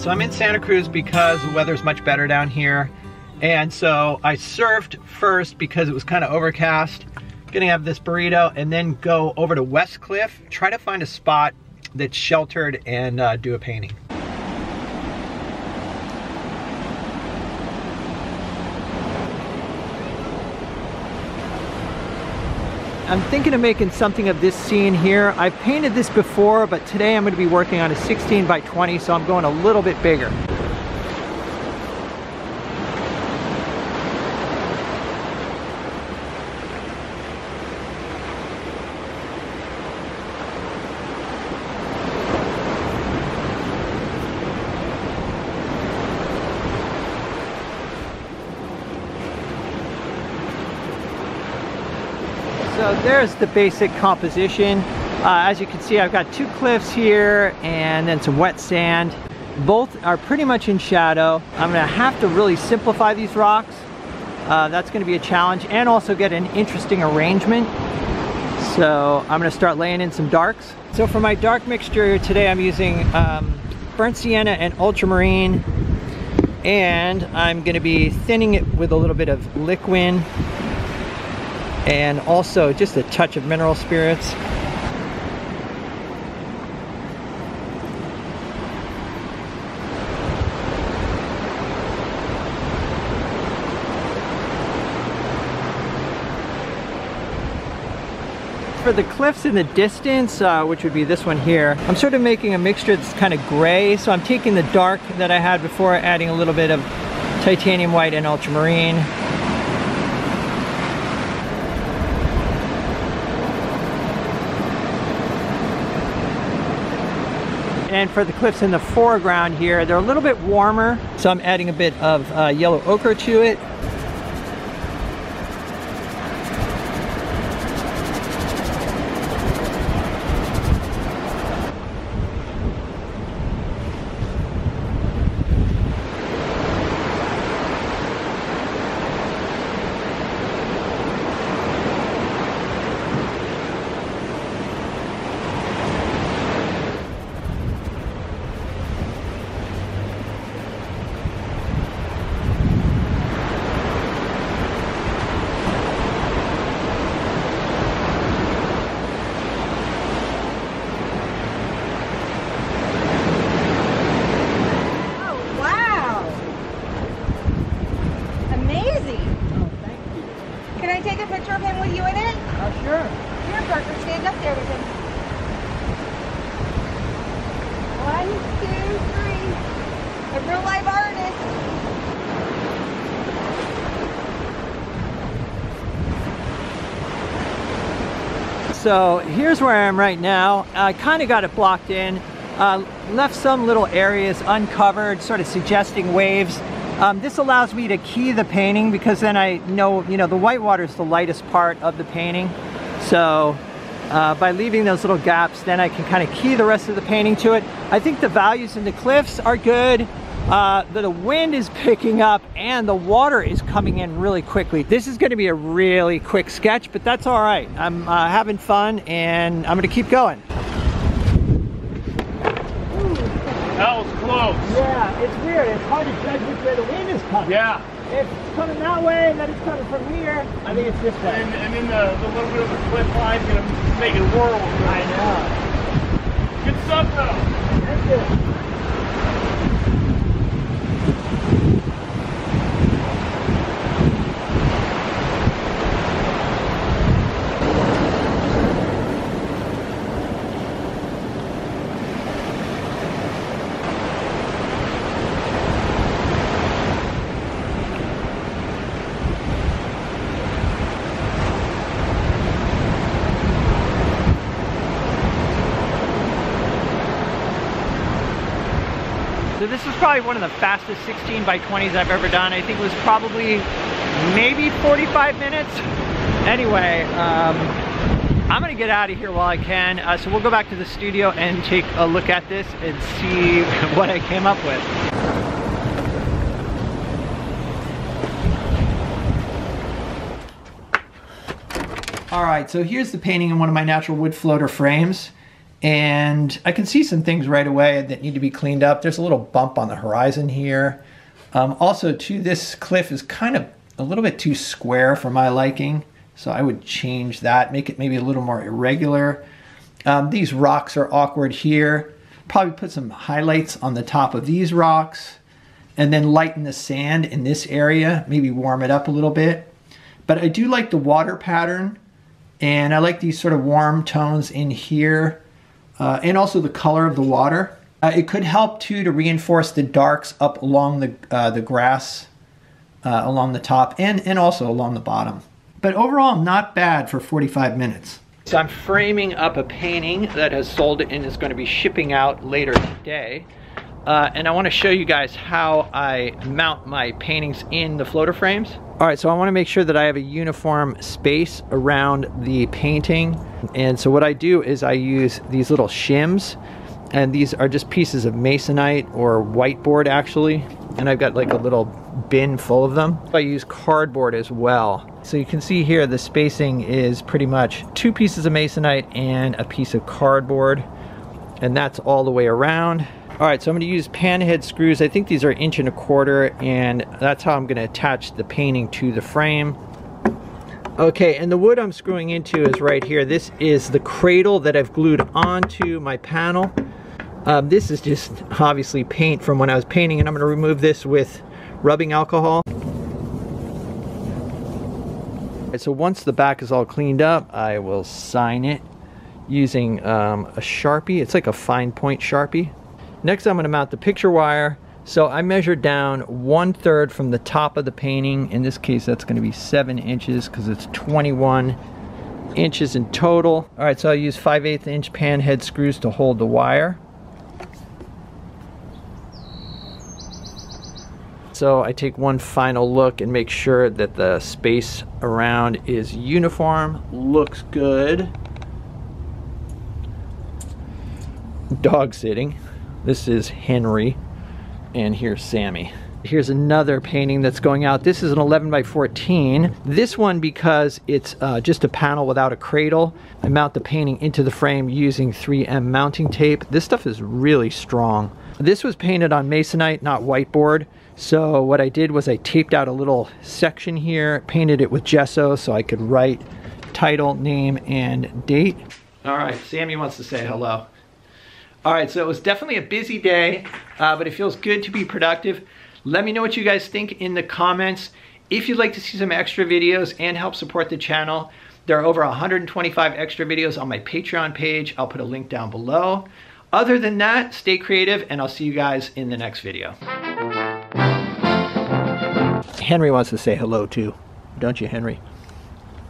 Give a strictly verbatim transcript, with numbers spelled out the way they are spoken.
And so I'm in Santa Cruz because the weather's much better down here. And so I surfed first because it was kind of overcast. Gonna have this burrito and then go over to West Cliff, try to find a spot that's sheltered and uh, do a painting. I'm thinking of making something of this scene here. I've painted this before, but today I'm gonna be working on a sixteen by twenty, so I'm going a little bit bigger. So there's the basic composition. Uh, as you can see, I've got two cliffs here and then some wet sand. Both are pretty much in shadow. I'm gonna have to really simplify these rocks. Uh, that's gonna be a challenge, and also get an interesting arrangement. So I'm gonna start laying in some darks. So for my dark mixture today, I'm using um, burnt sienna and ultramarine. And I'm gonna be thinning it with a little bit of liquin, and also just a touch of mineral spirits. For the cliffs in the distance, uh, which would be this one here, I'm sort of making a mixture that's kind of gray. So I'm taking the dark that I had before, adding a little bit of titanium white and ultramarine. And for the cliffs in the foreground here, they're a little bit warmer, so I'm adding a bit of uh, yellow ochre to it. So here's where I am right now. I kind of got it blocked in, uh, left some little areas uncovered, sort of suggesting waves. Um, this allows me to key the painting, because then I know, you know, the white water is the lightest part of the painting. So uh, by leaving those little gaps, then I can kind of key the rest of the painting to it. I think the values in the cliffs are good. Uh, the wind is picking up and the water is coming in really quickly. This is going to be a really quick sketch, but that's all right. I'm uh, having fun and I'm going to keep going. That was close. Yeah, it's weird. It's hard to judge which way the wind is coming. Yeah. If it's coming that way and then it's coming from here, I think it's this way. And, and then the, the little bit of the cliff line's going to make it whirl. I know. Good stuff though. That's it. This was probably one of the fastest sixteen by twenties I've ever done. I think it was probably maybe forty-five minutes. Anyway, um, I'm gonna get out of here while I can. Uh, so we'll go back to the studio and take a look at this and see what I came up with. All right, so here's the painting in one of my natural wood floater frames. And I can see some things right away that need to be cleaned up. There's a little bump on the horizon here. Um, also, too, this cliff is kind of a little bit too square for my liking. So I would change that, make it maybe a little more irregular. Um, these rocks are awkward here. Probably put some highlights on the top of these rocks and then lighten the sand in this area, maybe warm it up a little bit. But I do like the water pattern, and I like these sort of warm tones in here, uh, and also the color of the water. Uh, it could help too to reinforce the darks up along the, uh, the grass, uh, along the top and, and also along the bottom. But overall, not bad for forty-five minutes. So I'm framing up a painting that has sold and is going to be shipping out later today. Uh, and I want to show you guys how I mount my paintings in the floater frames. All right, so I want to make sure that I have a uniform space around the painting. And so what I do is I use these little shims, and these are just pieces of masonite or whiteboard actually. And I've got like a little bin full of them. I use cardboard as well. So you can see here the spacing is pretty much two pieces of masonite and a piece of cardboard. And that's all the way around. All right, so I'm gonna use pan head screws. I think these are inch and a quarter, and that's how I'm gonna attach the painting to the frame. Okay, and the wood I'm screwing into is right here. This is the cradle that I've glued onto my panel. Um, this is just obviously paint from when I was painting, and I'm going to remove this with rubbing alcohol. And so once the back is all cleaned up, I will sign it using um, a Sharpie. It's like a fine point Sharpie. Next, I'm going to mount the picture wire. So I measured down one third from the top of the painting. In this case, that's going to be seven inches because it's twenty-one inches in total. All right, so I use five eighths inch pan head screws to hold the wire. So I take one final look and make sure that the space around is uniform. Looks good. Dog sitting. This is Henry, and here's Sammy. Here's another painting that's going out. This is an eleven by fourteen. This one, because it's uh, just a panel without a cradle, I mount the painting into the frame using three M mounting tape. This stuff is really strong. This was painted on masonite, not whiteboard. So what I did was I taped out a little section here, painted it with gesso so I could write title, name, and date. All right, Sammy wants to say hello. All right, so it was definitely a busy day, uh, but it feels good to be productive. Let me know what you guys think in the comments. If you'd like to see some extra videos and help support the channel, there are over one hundred twenty-five extra videos on my Patreon page. I'll put a link down below. Other than that, stay creative, and I'll see you guys in the next video. Henry wants to say hello too, don't you, Henry?